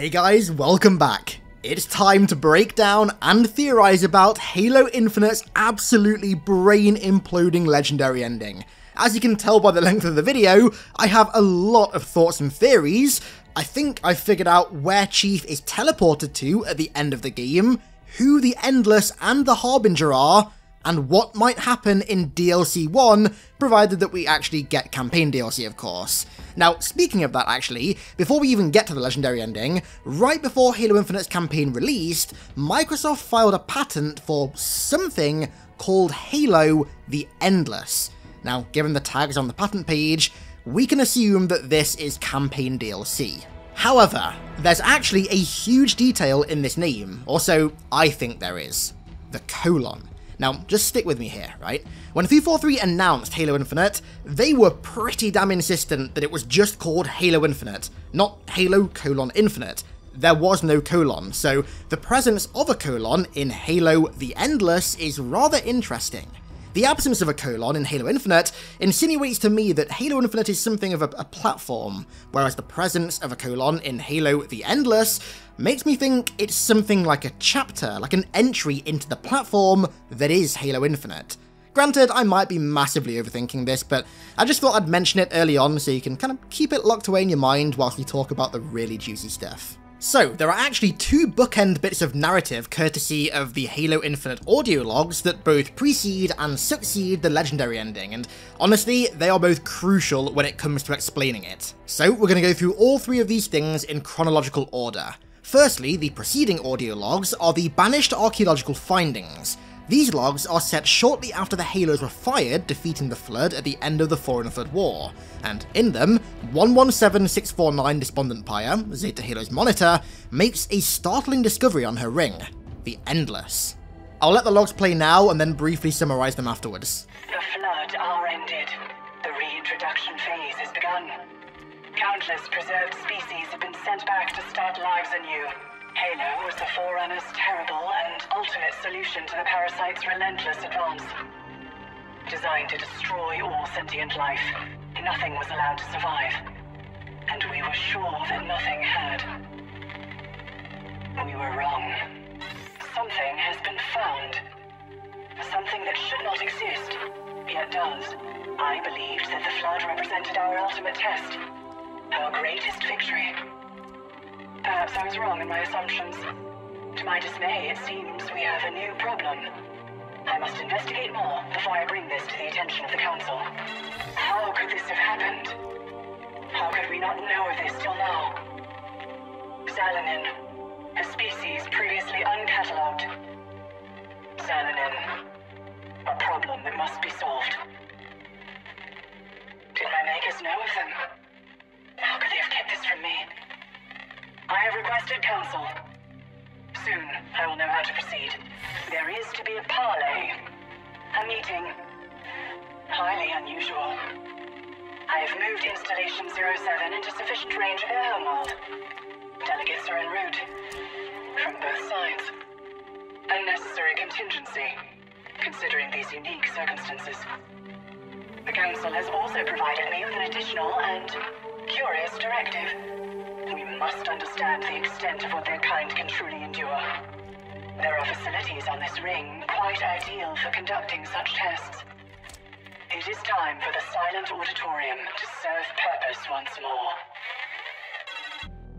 Hey guys, welcome back. It's time to break down and theorize about Halo Infinite's absolutely brain-imploding legendary ending. As you can tell by the length of the video, I have a lot of thoughts and theories. I think I figured out where Chief is teleported to at the end of the game, who the Endless and the Harbinger are, and what might happen in DLC 1, provided that we actually get campaign DLC, of course. Now, speaking of that actually, before we even get to the legendary ending, right before Halo Infinite's campaign released, Microsoft filed a patent for something called Halo: The Endless. Now, given the tags on the patent page, we can assume that this is campaign DLC. However, there's actually a huge detail in this name, or so I think there is. The colon. Now, just stick with me here, right? When 343 announced Halo Infinite, they were pretty damn insistent that it was just called Halo Infinite, not Halo: Infinite. There was no colon, so the presence of a colon in Halo: The Endless is rather interesting. The absence of a colon in Halo Infinite insinuates to me that Halo Infinite is something of a platform, whereas the presence of a colon in Halo: The Endless makes me think it's something like a chapter, like an entry into the platform that is Halo Infinite. Granted, I might be massively overthinking this, but I just thought I'd mention it early on so you can kind of keep it locked away in your mind whilst we talk about the really juicy stuff. So, there are actually two bookend bits of narrative courtesy of the Halo Infinite audio logs that both precede and succeed the legendary ending, and honestly, they are both crucial when it comes to explaining it. So, we're going to go through all three of these things in chronological order. Firstly, the preceding audio logs are the banished archaeological findings. These logs are set shortly after the Halos were fired, defeating the Flood at the end of the Forerunner-Flood War, and in them, 117649 Despondent Pyre, Zeta Halo's monitor, makes a startling discovery on her ring, the Endless. I'll let the logs play now and then briefly summarise them afterwards. The Flood are ended. The reintroduction phase has begun. Countless preserved species have been sent back to start lives anew. Halo was the Forerunner's terrible and ultimate solution to the parasite's relentless advance. Designed to destroy all sentient life, nothing was allowed to survive. And we were sure that nothing had. We were wrong. Something has been found. Something that should not exist, yet does. I believed that the Flood represented our ultimate test. Our greatest victory. Perhaps I was wrong in my assumptions. To my dismay, it seems we have a new problem. I must investigate more before I bring this to the attention of the Council. How could this have happened? How could we not know of this till now? Xalanin, a species previously uncatalogued. Xalanin, a problem that must be solved. Did my makers know of them? How could they have kept this from me? I have requested counsel. Soon, I will know how to proceed. There is to be a parley. A meeting. Highly unusual. I have moved Installation 07 into sufficient range of their homeworld. Delegates are en route. From both sides. A necessary contingency, considering these unique circumstances. The Council has also provided me with an additional and curious directive. We must understand the extent of what their kind can truly endure. There are facilities on this ring quite ideal for conducting such tests. It is time for the silent auditorium to serve purpose once more.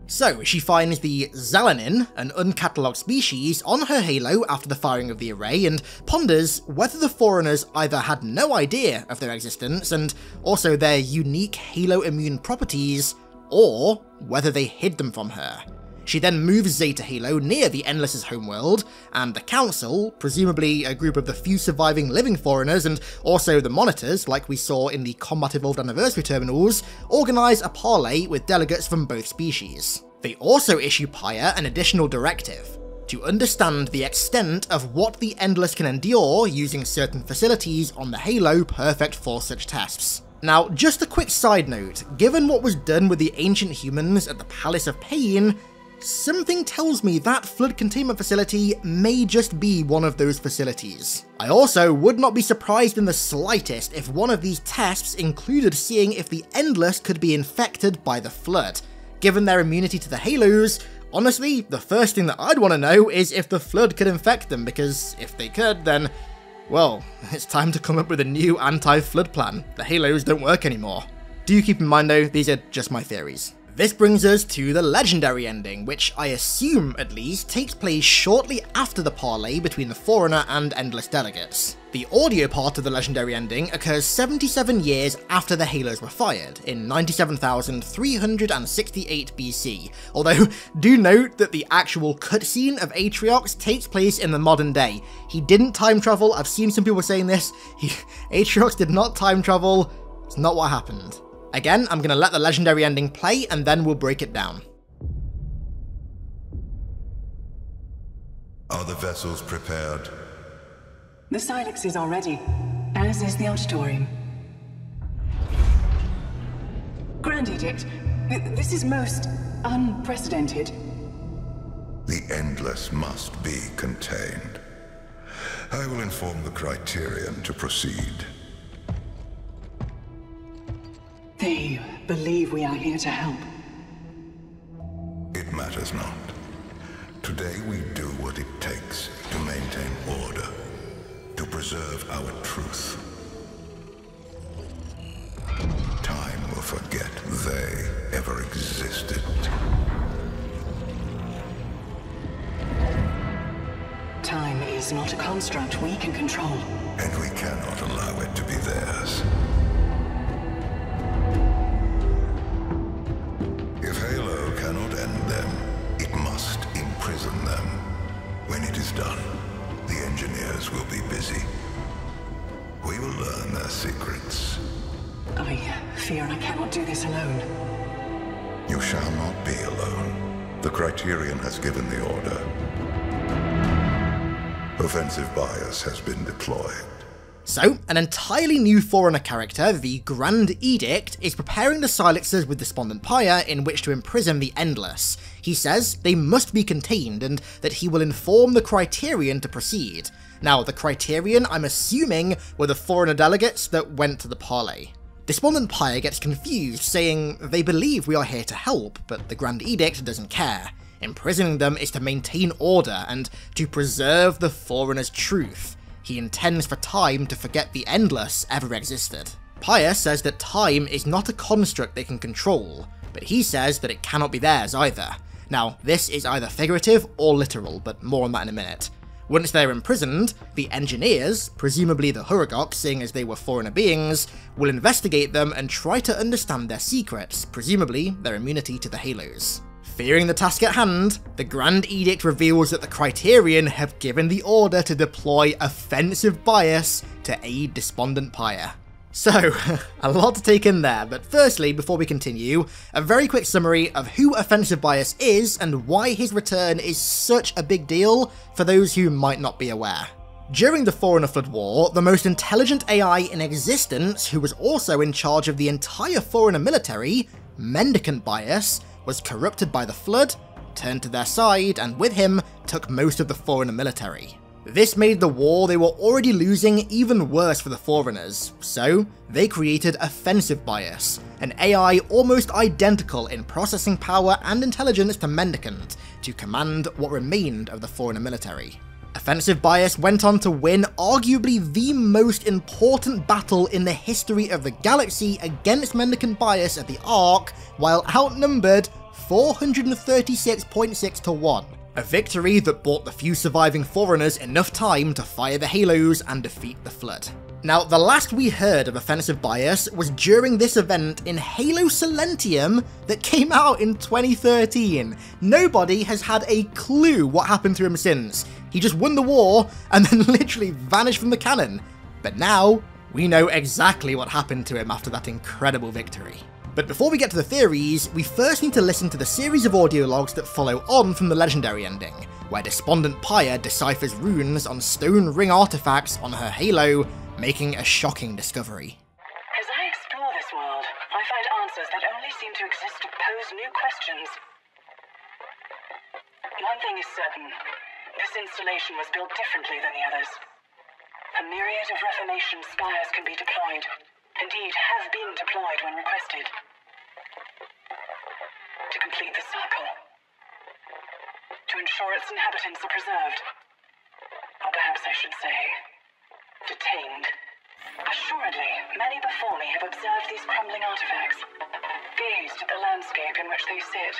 So, she finds the Xalanin, an uncatalogued species, on her Halo after the firing of the array and ponders whether the Forerunners either had no idea of their existence and also their unique Halo-immune properties, or whether they hid them from her. She then moves Zeta Halo near the Endless's homeworld, and the Council, presumably a group of the few surviving living Foreigners and also the Monitors, like we saw in the Combat Evolved Anniversary terminals, organise a parley with delegates from both species. They also issue Pyre an additional directive, to understand the extent of what the Endless can endure using certain facilities on the Halo perfect for such tests. Now, just a quick side note, given what was done with the ancient humans at the Palace of Pain, something tells me that Flood containment facility may just be one of those facilities. I also would not be surprised in the slightest if one of these tests included seeing if the Endless could be infected by the Flood. Given their immunity to the Halos, Honestly, the first thing that I'd want to know is if the Flood could infect them, because if they could, then, well, it's time to come up with a new anti-Flood plan. The Halos don't work anymore. Do keep in mind though, these are just my theories. This brings us to the legendary ending, which I assume, at least, takes place shortly after the parlay between the Forerunner and Endless delegates. The audio part of the legendary ending occurs 77 years after the Halos were fired, in 97,368 BC, although do note that the actual cutscene of Atriox takes place in the modern day. He didn't time travel, I've seen some people saying this, Atriox did not time travel, it's not what happened. Again, I'm going to let the legendary ending play and then we'll break it down. Are the vessels prepared? The Silex is already, as is the Auditorium. Grand Edict, this is most unprecedented. The Endless must be contained. I will inform the Criterion to proceed. They believe we are here to help. It matters not. Today we do what it takes to maintain order, to preserve our truth. Time will forget they ever existed. Time is not a construct we can control. And we cannot allow it to be theirs. Done. The engineers will be busy. We will learn their secrets. I fear I cannot do this alone. You shall not be alone. The Criterion has given the order. Offensive bias has been deployed. So, an entirely new Forerunner character, the Grand Edict, is preparing the Silexers with Despondent Pyre in which to imprison the Endless. He says they must be contained and that he will inform the Criterion to proceed. Now, the Criterion, I'm assuming, were the Forerunner delegates that went to the parlay. Despondent Pyre gets confused, saying they believe we are here to help, but the Grand Edict doesn't care. Imprisoning them is to maintain order and to preserve the Forerunner's truth. He intends for time to forget the Endless ever existed. Pyre says that time is not a construct they can control, but he says that it cannot be theirs either. Now, this is either figurative or literal, but more on that in a minute. Once they're imprisoned, the engineers, presumably the Huragok, seeing as they were Forerunner beings, will investigate them and try to understand their secrets, presumably their immunity to the Halos. Fearing the task at hand, the Grand Edict reveals that the Criterion have given the order to deploy Offensive Bias to aid Despondent Pyre. So, a lot to take in there, but firstly, before we continue, a very quick summary of who Offensive Bias is and why his return is such a big deal for those who might not be aware. During the Forerunner-Flood War, the most intelligent AI in existence, who was also in charge of the entire Forerunner military, Mendicant Bias, was corrupted by the Flood, turned to their side, and with him, took most of the Forerunner military. This made the war they were already losing even worse for the Forerunners, so they created Offensive Bias, an AI almost identical in processing power and intelligence to Mendicant, to command what remained of the Forerunner military. Offensive Bias went on to win arguably the most important battle in the history of the galaxy against Mendicant Bias at the Ark, while outnumbered 436.6 to 1. A victory that bought the few surviving Forerunners enough time to fire the Halos and defeat the Flood. Now, the last we heard of Offensive Bias was during this event in Halo Silentium that came out in 2013. Nobody has had a clue what happened to him since. He just won the war and then literally vanished from the canon. But now, we know exactly what happened to him after that incredible victory. But before we get to the theories, we first need to listen to the series of audio logs that follow on from the legendary ending, where Despondent Pyre deciphers runes on stone ring artifacts on her Halo, making a shocking discovery. As I explore this world, I find answers that only seem to exist to pose new questions. One thing is certain, this installation was built differently than the others. A myriad of Reformation Spires can be deployed, indeed have been deployed when requested, to complete the circle. ensure its inhabitants are preserved. Or perhaps I should say, detained. Assuredly, many before me have observed these crumbling artifacts, gazed at the landscape in which they sit.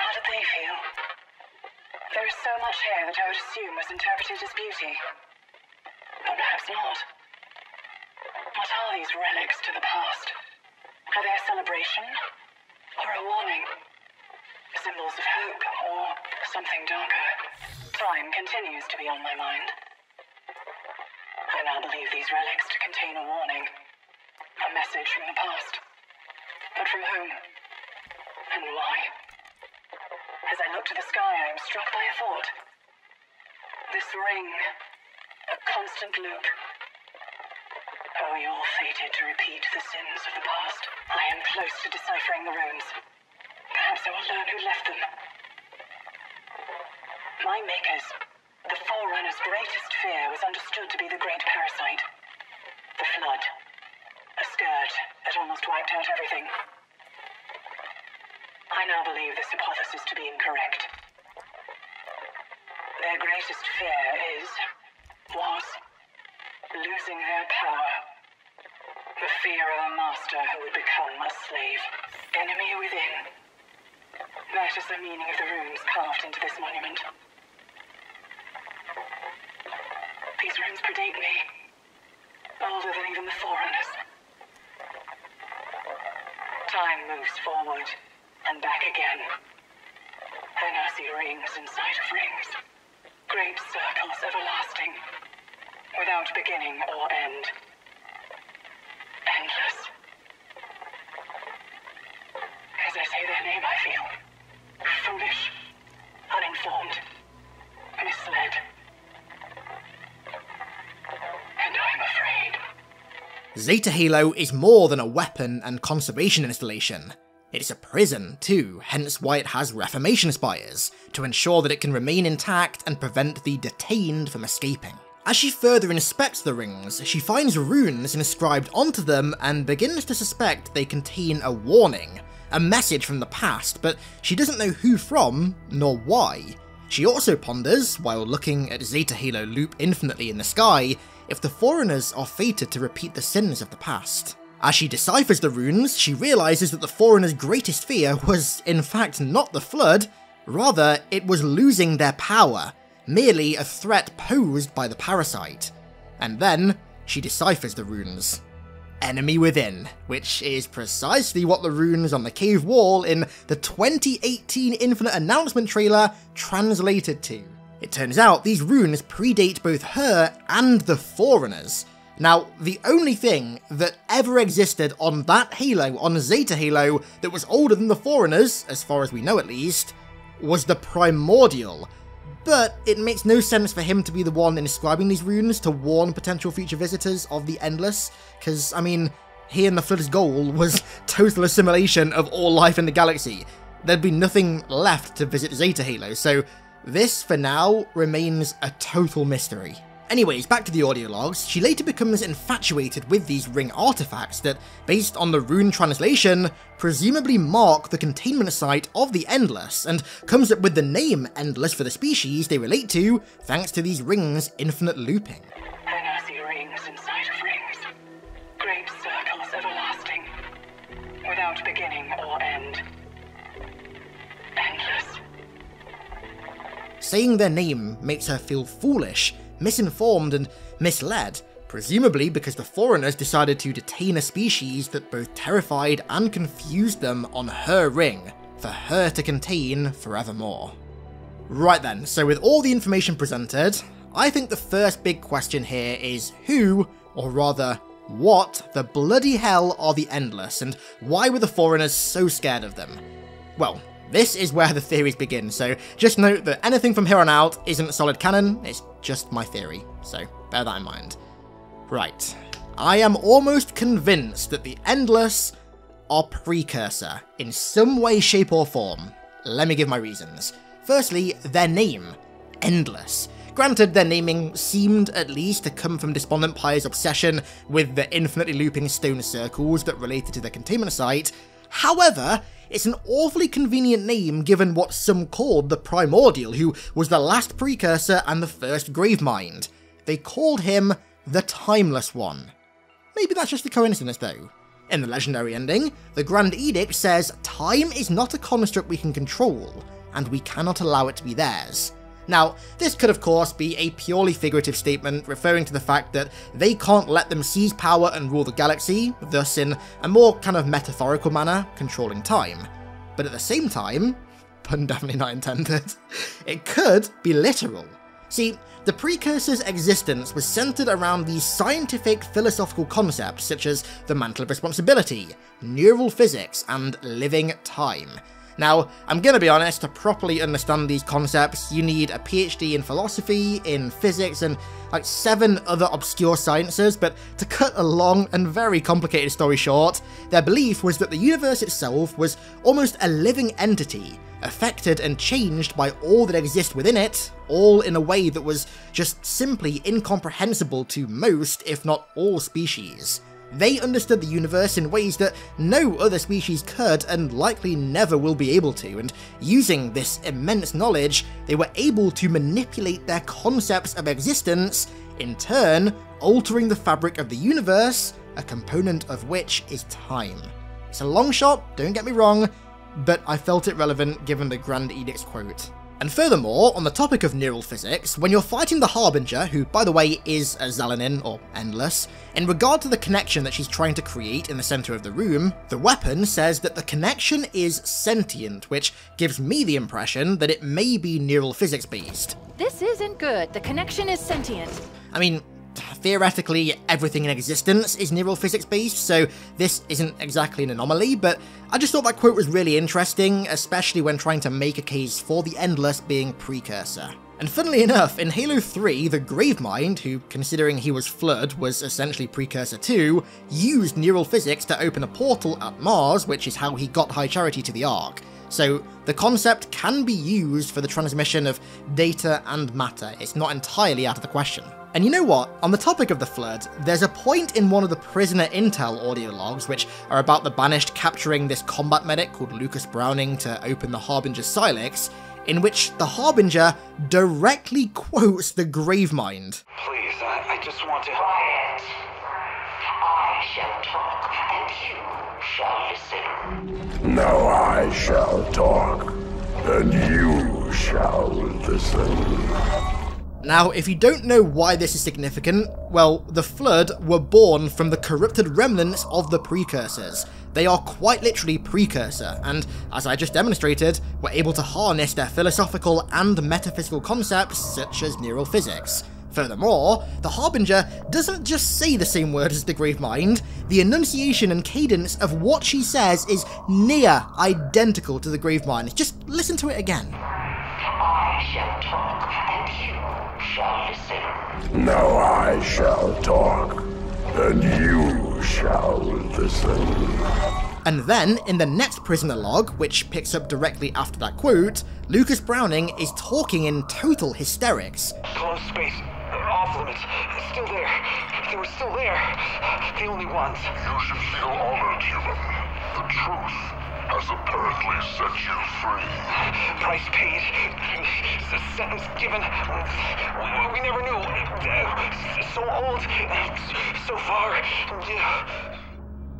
How did they feel? There is so much here that I would assume was interpreted as beauty. But perhaps not. What are these relics to the past? Are they a celebration? Or a warning? Symbols of hope, or something darker? Time continues to be on my mind. I now believe these relics to contain a warning. A message from the past. But from whom? And why? As I look to the sky, I am struck by a thought. This ring. A constant loop. Oh, you're fated to repeat the sins of the past. I am close to deciphering the runes. Perhaps I will learn who left them. My makers. The Forerunner's greatest fear was understood to be the great parasite. The Flood. A scourge that almost wiped out everything. I now believe this hypothesis to be incorrect. Their greatest fear is... was... losing their power. The fear of a master who would become a slave. Enemy within. That is the meaning of the runes carved into this monument. These runes predate me. Older than even the Forerunners. Time moves forward and back again. I now see rings inside of rings. Great circles everlasting. Without beginning or end. Endless. As I say their name, I feel foolish, uninformed, misled. Zeta Halo is more than a weapon and conservation installation. It is a prison too, hence why it has Reformation Spires, to ensure that it can remain intact and prevent the detained from escaping. As she further inspects the rings, she finds runes inscribed onto them and begins to suspect they contain a warning, a message from the past, but she doesn't know who from, nor why. She also ponders, while looking at Zeta Halo loop infinitely in the sky, if the Forerunners are fated to repeat the sins of the past. As she deciphers the runes, she realises that the Forerunners' greatest fear was, in fact, not the Flood, rather it was losing their power, merely a threat posed by the parasite. And then, she deciphers the runes. Enemy Within, which is precisely what the runes on the cave wall in the 2018 Infinite announcement trailer translated to. It turns out these runes predate both her and the Forerunners. Now, the only thing that ever existed on that Halo, on Zeta Halo, that was older than the Forerunners, as far as we know at least, was the Primordial. But it makes no sense for him to be the one inscribing these runes to warn potential future visitors of the Endless, because, I mean, he and the Flood's goal was total assimilation of all life in the galaxy. There'd be nothing left to visit Zeta Halo, so this, for now, remains a total mystery. Anyways, back to the audio logs, she later becomes infatuated with these ring artifacts that, based on the rune translation, presumably mark the containment site of the Endless, and comes up with the name Endless for the species they relate to, thanks to these rings' infinite looping. I now see rings inside of rings. Great circles everlasting. Without beginning or end. Endless. Saying their name makes her feel foolish, misinformed and misled, presumably because the Forerunners decided to detain a species that both terrified and confused them on her ring, for her to contain forevermore. Right then, so with all the information presented, I think the first big question here is who, or rather, what the bloody hell are the Endless, and why were the Forerunners so scared of them? Well, this is where the theories begin, so just note that anything from here on out isn't solid canon, it's just my theory, so bear that in mind. Right, I am almost convinced that the Endless are Precursor, in some way, shape or form. Let me give my reasons. Firstly, their name, Endless. Granted, their naming seemed at least to come from Despondent Pyre's obsession with the infinitely looping stone circles that related to their containment site, However, it's an awfully convenient name given what some called the Primordial, who was the last Precursor and the first Gravemind. They called him the Timeless One. Maybe that's just a coincidence though. In the legendary ending, the Grand Edict says time is not a construct we can control, and we cannot allow it to be theirs. Now, this could of course be a purely figurative statement referring to the fact that they can't let them seize power and rule the galaxy, thus in a more kind of metaphorical manner, controlling time. But at the same time, pun definitely not intended, it could be literal. See, the Precursors' existence was centered around these scientific, philosophical concepts such as the Mantle of Responsibility, neural physics, and living time. Now, I'm going to be honest, to properly understand these concepts, you need a PhD in philosophy, in physics, and like 7 other obscure sciences, but to cut a long and very complicated story short, their belief was that the universe itself was almost a living entity, affected and changed by all that exists within it, all in a way that was just simply incomprehensible to most, if not all, species. They understood the universe in ways that no other species could and likely never will be able to, and using this immense knowledge, they were able to manipulate their concepts of existence, in turn altering the fabric of the universe, a component of which is time. It's a long shot, don't get me wrong, but I felt it relevant given the Grand Edict's quote. And furthermore, on the topic of neural physics, when you're fighting the Harbinger, who by the way is a Xalanin, or Endless, in regard to the connection that she's trying to create in the centre of the room, the weapon says that the connection is sentient, which gives me the impression that it may be neural physics based. This isn't good, the connection is sentient. I mean, theoretically, everything in existence is neural physics based, so this isn't exactly an anomaly, but I just thought that quote was really interesting, especially when trying to make a case for the Endless being Precursor. And funnily enough, in Halo 3, the Gravemind, who, considering he was Flood, was essentially Precursor 2, used neural physics to open a portal at Mars, which is how he got High Charity to the Ark. So the concept can be used for the transmission of data and matter. It's not entirely out of the question. And you know what, on the topic of the Flood, there's a point in one of the prisoner intel audio logs, which are about the Banished capturing this combat medic called Lucas Browning to open the Harbinger's Silex, in which the Harbinger directly quotes the Gravemind. Please, I just want to... Quiet! I shall talk, and you shall listen. Now I shall talk, and you shall listen. Now, if you don't know why this is significant, well, the Flood were born from the corrupted remnants of the Precursors. They are quite literally Precursor, and as I just demonstrated, were able to harness their philosophical and metaphysical concepts such as neural physics. Furthermore, the Harbinger doesn't just say the same words as the Gravemind, the enunciation and cadence of what she says is near identical to the Gravemind. Just listen to it again. I shall talk, and you shall listen. Now I shall talk, and you shall listen. And then, in the next prisoner log, which picks up directly after that quote, Lucas Browning is talking in total hysterics. Closed space, off limits, still there. They were still there, the only ones. You should feel honored, human. The truth has apparently set you free. Price paid, sentence given, we never knew, so old, so far.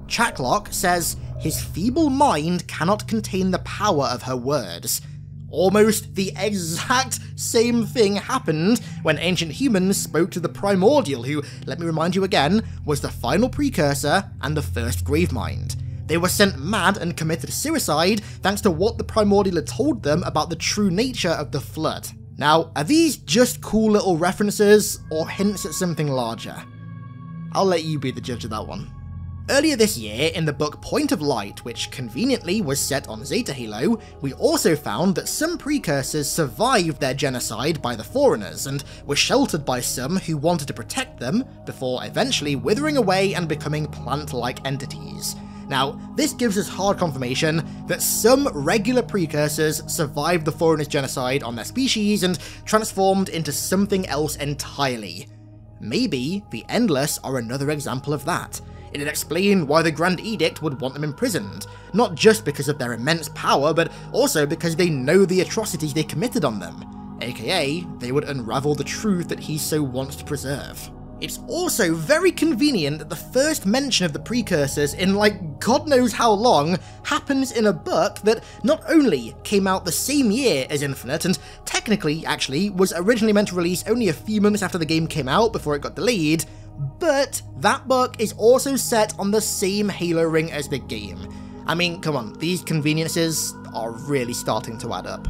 Chacklock says his feeble mind cannot contain the power of her words. Almost the exact same thing happened when ancient humans spoke to the Primordial, who, let me remind you again, was the final Precursor and the first Gravemind. They were sent mad and committed suicide thanks to what the Primordial had told them about the true nature of the Flood. Now, are these just cool little references or hints at something larger? I'll let you be the judge of that one. Earlier this year, in the book Point of Light, which conveniently was set on Zeta Halo, we also found that some Precursors survived their genocide by the Forerunners, and were sheltered by some who wanted to protect them, before eventually withering away and becoming plant-like entities. Now, this gives us hard confirmation that some regular Precursors survived the Forerunners' genocide on their species and transformed into something else entirely. Maybe the Endless are another example of that. It'd explain why the Grand Edict would want them imprisoned, not just because of their immense power, but also because they know the atrocities they committed on them, aka they would unravel the truth that he so wants to preserve. It's also very convenient that the first mention of the Precursors in, like, God knows how long happens in a book that not only came out the same year as Infinite, and technically, actually, was originally meant to release only a few months after the game came out before it got delayed, but that book is also set on the same Halo ring as the game. I mean, come on, these conveniences are really starting to add up.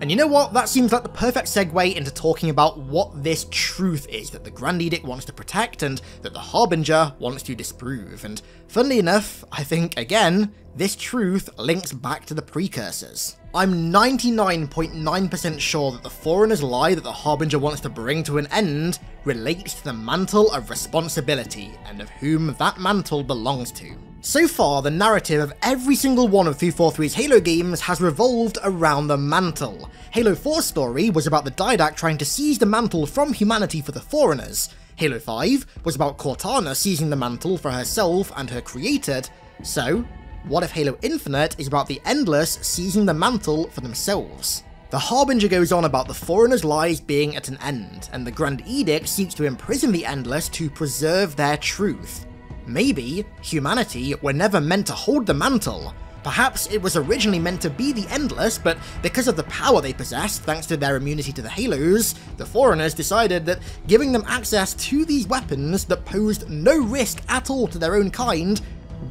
And you know what, that seems like the perfect segue into talking about what this truth is that the Grand Edict wants to protect and that the Harbinger wants to disprove. And funnily enough, I think, again, this truth links back to the Precursors. I'm 99.9% sure that the Forerunner's lie that the Harbinger wants to bring to an end relates to the Mantle of Responsibility and of whom that mantle belongs to. So far, the narrative of every single one of 343's Halo games has revolved around the Mantle. Halo 4's story was about the Didact trying to seize the Mantle from humanity for the Forerunners, Halo 5 was about Cortana seizing the Mantle for herself and her created, so what if Halo Infinite is about the Endless seizing the Mantle for themselves? The Harbinger goes on about the Forerunners' lies being at an end, and the Grand Edict seeks to imprison the Endless to preserve their truth. Maybe humanity were never meant to hold the Mantle. Perhaps it was originally meant to be the Endless, but because of the power they possessed, thanks to their immunity to the Halos, the Forerunners decided that giving them access to these weapons that posed no risk at all to their own kind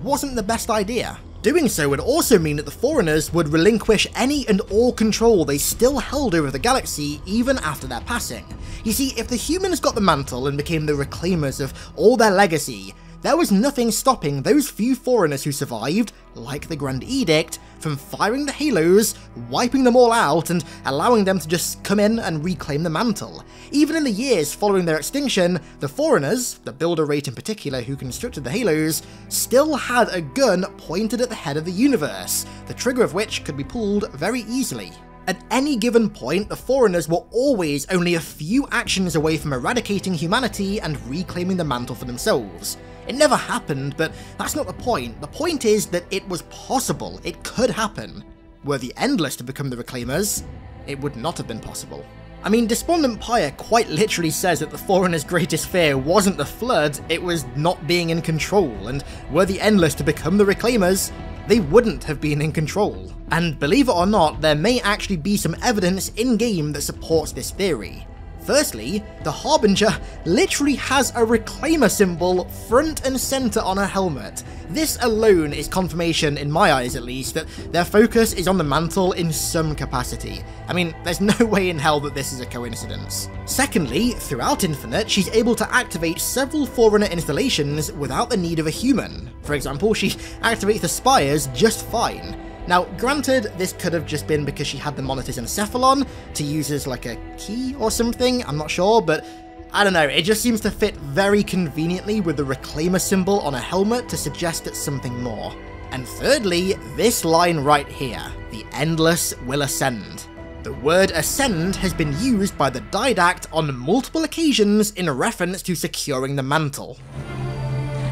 wasn't the best idea. Doing so would also mean that the Forerunners would relinquish any and all control they still held over the galaxy even after their passing. You see, if the humans got the Mantle and became the Reclaimers of all their legacy, there was nothing stopping those few Forerunners who survived, like the Grand Edict, from firing the Halos, wiping them all out, and allowing them to just come in and reclaim the Mantle. Even in the years following their extinction, the Forerunners, the Builder Rate in particular who constructed the Halos, still had a gun pointed at the head of the universe, the trigger of which could be pulled very easily. At any given point, the Forerunners were always only a few actions away from eradicating humanity and reclaiming the Mantle for themselves. It never happened, but that's not the point. The point is that it was possible. It could happen. Were the Endless to become the Reclaimers, it would not have been possible. I mean, Despondent Pyre quite literally says that the Forerunner's greatest fear wasn't the Flood, it was not being in control, and were the Endless to become the Reclaimers, they wouldn't have been in control. And believe it or not, there may actually be some evidence in-game that supports this theory. Firstly, the Harbinger literally has a Reclaimer symbol front and centre on her helmet. This alone is confirmation, in my eyes at least, that their focus is on the Mantle in some capacity. I mean, there's no way in hell that this is a coincidence. Secondly, throughout Infinite, she's able to activate several Forerunner installations without the need of a human. For example, she activates the Spires just fine. Now, granted, this could have just been because she had the monitors in Cephalon to use as like a key or something, I'm not sure, but I don't know, it just seems to fit very conveniently with the Reclaimer symbol on a helmet to suggest it's something more. And thirdly, this line right here, the Endless will ascend. The word ascend has been used by the Didact on multiple occasions in reference to securing the Mantle.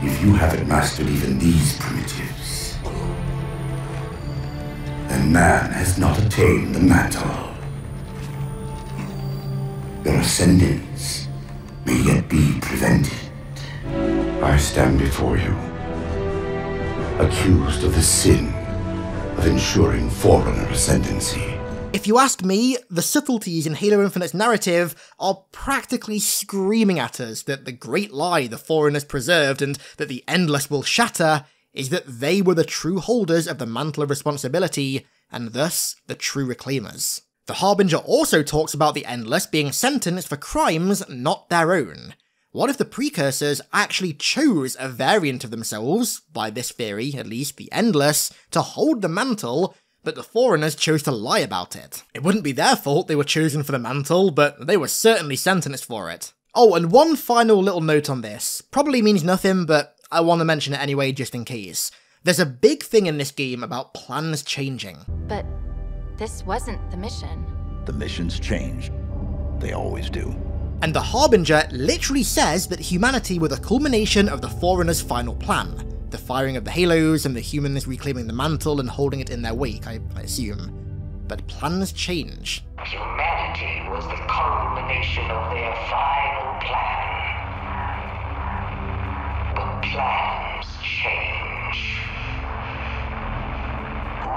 If you haven't mastered even these primitives, and man has not attained the Mantle. Your ascendance may yet be prevented. I stand before you, accused of the sin of ensuring Forerunner ascendancy. If you ask me, the subtleties in Halo Infinite's narrative are practically screaming at us that the great lie the Forerunners preserved and that the Endless will shatter is that they were the true holders of the Mantle of Responsibility, and thus the true Reclaimers. The Harbinger also talks about the Endless being sentenced for crimes not their own. What if the Precursors actually chose a variant of themselves, by this theory at least, the Endless, to hold the Mantle, but the Forerunners chose to lie about it? It wouldn't be their fault they were chosen for the Mantle, but they were certainly sentenced for it. Oh, and one final little note on this. Probably means nothing, but I want to mention it anyway, just in case. There's a big thing in this game about plans changing. But this wasn't the mission. The missions change. They always do. and the Harbinger literally says that humanity were the culmination of the Forerunner's final plan, the firing of the Halos and the humans reclaiming the mantle and holding it in their wake, I assume. But plans change. Humanity was the culmination of their final plan. But plans change.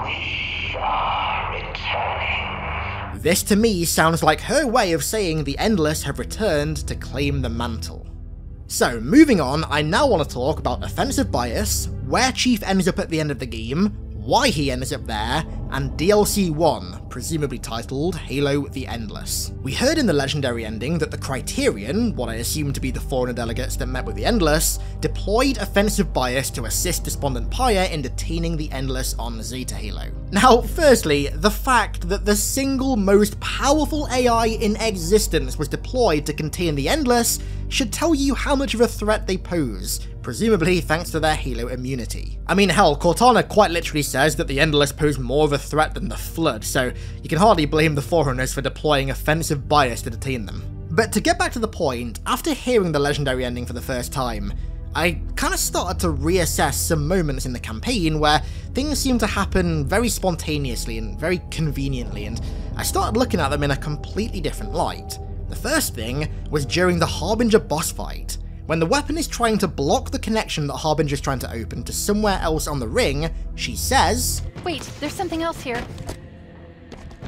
We are returning. This to me sounds like her way of saying the Endless have returned to claim the mantle. So, moving on, I now want to talk about Offensive Bias, where Chief ends up at the end of the game, why he ends up there, and DLC 1, presumably titled Halo: The Endless. We heard in the legendary ending that the Criterion, what I assume to be the Forerunner delegates that met with the Endless, deployed Offensive Bias to assist Despondent Pyre in detaining the Endless on Zeta Halo. Now, firstly, the fact that the single most powerful AI in existence was deployed to contain the Endless should tell you how much of a threat they pose, presumably thanks to their Halo immunity. I mean, hell, Cortana quite literally says that the Endless pose more of a threat than the Flood, so you can hardly blame the Forerunners for deploying Offensive Bias to detain them. But to get back to the point, after hearing the legendary ending for the first time, I kind of started to reassess some moments in the campaign where things seemed to happen very spontaneously and very conveniently, and I started looking at them in a completely different light. The first thing was during the Harbinger boss fight. When the weapon is trying to block the connection that Harbinger's trying to open to somewhere else on the ring, she says, "Wait, there's something else here.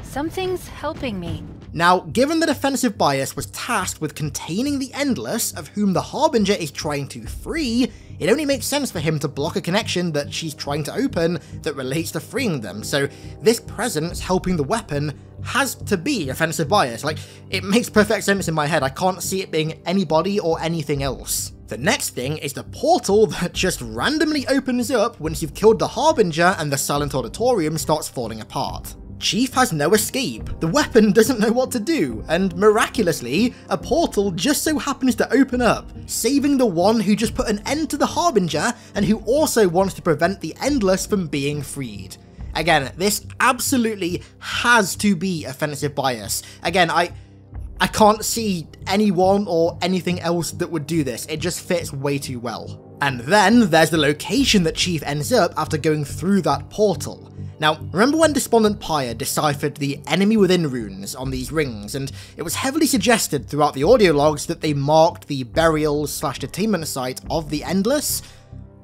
Something's helping me." Now, given that Offensive Bias was tasked with containing the Endless, of whom the Harbinger is trying to free, it only makes sense for him to block a connection that she's trying to open that relates to freeing them, so this presence helping the weapon has to be Offensive Bias. Like, it makes perfect sense in my head. I can't see it being anybody or anything else. The next thing is the portal that just randomly opens up once you've killed the Harbinger and the silent auditorium starts falling apart. Chief has no escape, the weapon doesn't know what to do, and miraculously, a portal just so happens to open up, saving the one who just put an end to the Harbinger and who also wants to prevent the Endless from being freed. Again, this absolutely has to be Offensive Bias. Again, I can't see anyone or anything else that would do this, it just fits way too well. And then there's the location that Chief ends up after going through that portal. Now, remember when Despondent Pyre deciphered the enemy within runes on these rings, and it was heavily suggested throughout the audio logs that they marked the burial/detainment site of the Endless?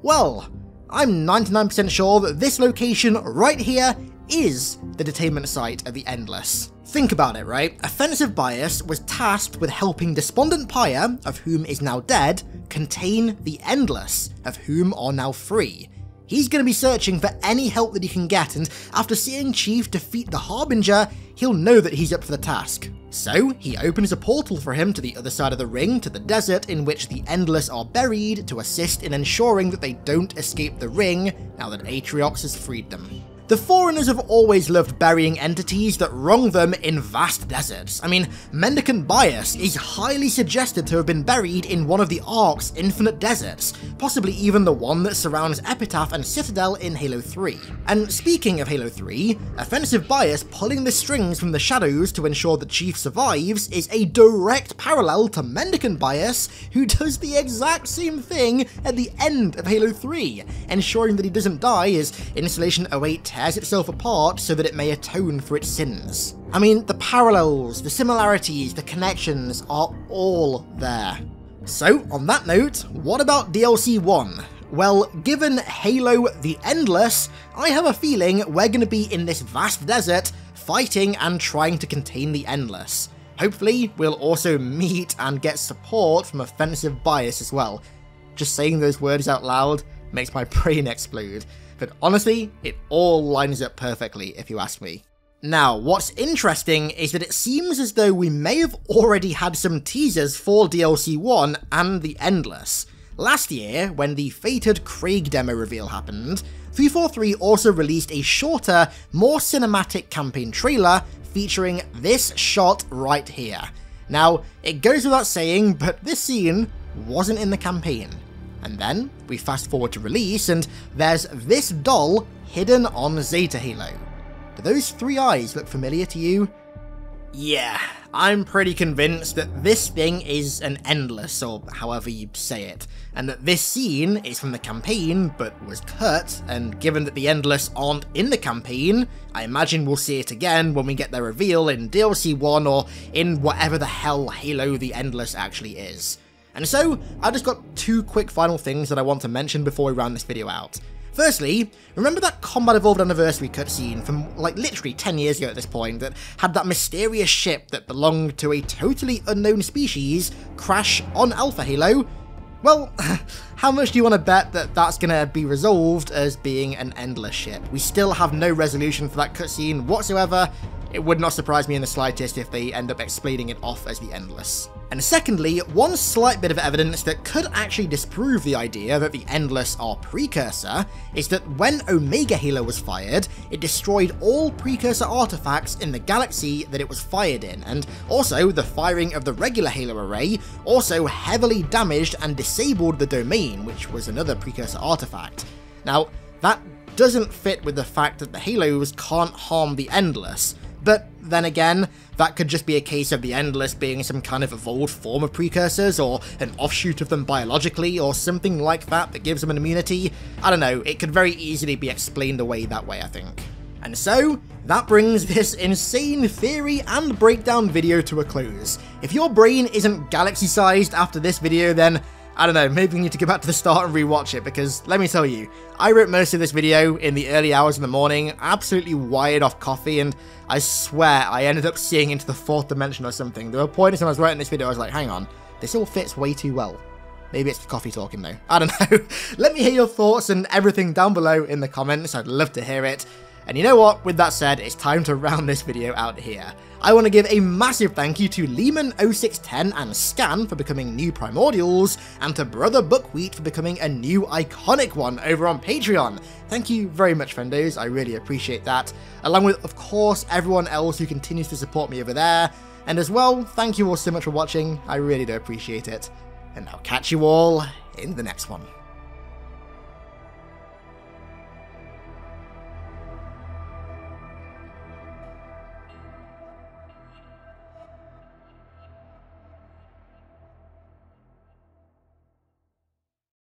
Well, I'm 99% sure that this location right here is the detainment site of the Endless. Think about it, right? Offensive Bias was tasked with helping Despondent Pyre, of whom is now dead, contain the Endless, of whom are now free. He's going to be searching for any help that he can get, and after seeing Chief defeat the Harbinger, he'll know that he's up for the task. So, he opens a portal for him to the other side of the ring, to the desert in which the Endless are buried, to assist in ensuring that they don't escape the ring now that Atriox has freed them. The Forerunners have always loved burying entities that wrong them in vast deserts. I mean, Mendicant Bias is highly suggested to have been buried in one of the Ark's infinite deserts, possibly even the one that surrounds Epitaph and Citadel in Halo 3. And speaking of Halo 3, Offensive Bias pulling the strings from the shadows to ensure the Chief survives is a direct parallel to Mendicant Bias, who does the exact same thing at the end of Halo 3, ensuring that he doesn't die as Installation 08 tears itself apart so that it may atone for its sins. I mean, the parallels, the similarities, the connections are all there. So, on that note, what about DLC 1? Well, given Halo: The Endless, I have a feeling we're going to be in this vast desert, fighting and trying to contain the Endless. Hopefully, we'll also meet and get support from Offensive Bias as well. Just saying those words out loud makes my brain explode. But honestly, it all lines up perfectly, if you ask me. Now, what's interesting is that it seems as though we may have already had some teasers for DLC 1 and The Endless. Last year, when the fated Craig demo reveal happened, 343 also released a shorter, more cinematic campaign trailer featuring this shot right here. Now, it goes without saying, but this scene wasn't in the campaign. And then, we fast forward to release, and there's this doll hidden on Zeta Halo. Do those three eyes look familiar to you? Yeah, I'm pretty convinced that this thing is an endless, or however you say it, and that this scene is from the campaign, but was cut, and given that the endless aren't in the campaign, I imagine we'll see it again when we get their reveal in DLC 1 or in whatever the hell Halo the Endless actually is. And so, I've just got two quick final things that I want to mention before we round this video out. Firstly, remember that Combat Evolved Anniversary cutscene from, like, literally 10 years ago at this point that had that mysterious ship that belonged to a totally unknown species crash on Alpha Halo? Well, how much do you want to bet that that's going to be resolved as being an endless ship? We still have no resolution for that cutscene whatsoever. It would not surprise me in the slightest if they end up explaining it off as the endless. And secondly, one slight bit of evidence that could actually disprove the idea that the Endless are Precursor is that when Omega Halo was fired, it destroyed all Precursor artifacts in the galaxy that it was fired in, and also the firing of the regular Halo array also heavily damaged and disabled the Domain, which was another Precursor artifact. Now, that doesn't fit with the fact that the Halos can't harm the Endless, but then again, that could just be a case of the Endless being some kind of evolved form of Precursors, or an offshoot of them biologically, or something like that that gives them an immunity. I don't know, it could very easily be explained away that way, I think. And so, that brings this insane theory and breakdown video to a close. If your brain isn't galaxy-sized after this video, then I don't know, maybe we need to go back to the start and rewatch it, because let me tell you, I wrote most of this video in the early hours of the morning, absolutely wired off coffee, and I swear I ended up seeing into the fourth dimension or something. There were points when I was writing this video, I was like, hang on, this all fits way too well. Maybe it's the coffee talking though, I don't know. Let me hear your thoughts and everything down below in the comments, I'd love to hear it. And you know what, with that said, it's time to round this video out here. I want to give a massive thank you to Lehman0610 and Scan for becoming new Primordials, and to Brother Buckwheat for becoming a new iconic one over on Patreon. Thank you very much, friendos, I really appreciate that. Along with, of course, everyone else who continues to support me over there. And as well, thank you all so much for watching, I really do appreciate it. And I'll catch you all in the next one.